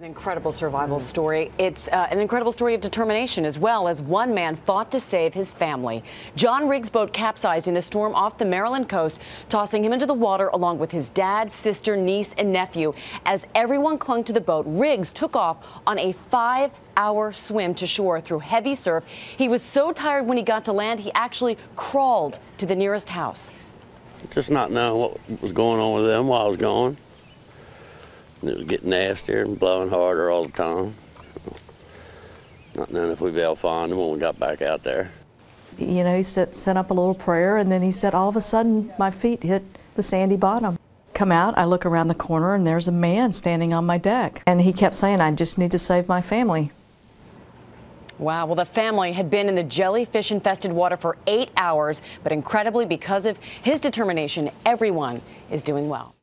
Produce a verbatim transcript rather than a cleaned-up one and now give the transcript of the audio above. An incredible survival mm. story. It's uh, an incredible story of determination as well, as one man fought to save his family. John Riggs' boat capsized in a storm off the Maryland coast, tossing him into the water along with his dad, sister, niece, and nephew. As everyone clung to the boat, Riggs took off on a five hour swim to shore through heavy surf. He was so tired when he got to land, he actually crawled to the nearest house. Just not knowing what was going on with them while I was gone. It was getting nastier and blowing harder all the time. Not knowing if we'd be able to find him when we got back out there. You know, he set, sent up a little prayer, and then he said, all of a sudden, my feet hit the sandy bottom. Come out, I look around the corner, and there's a man standing on my deck. And he kept saying, I just need to save my family. Wow. Well, the family had been in the jellyfish-infested water for eight hours, but incredibly, because of his determination, everyone is doing well.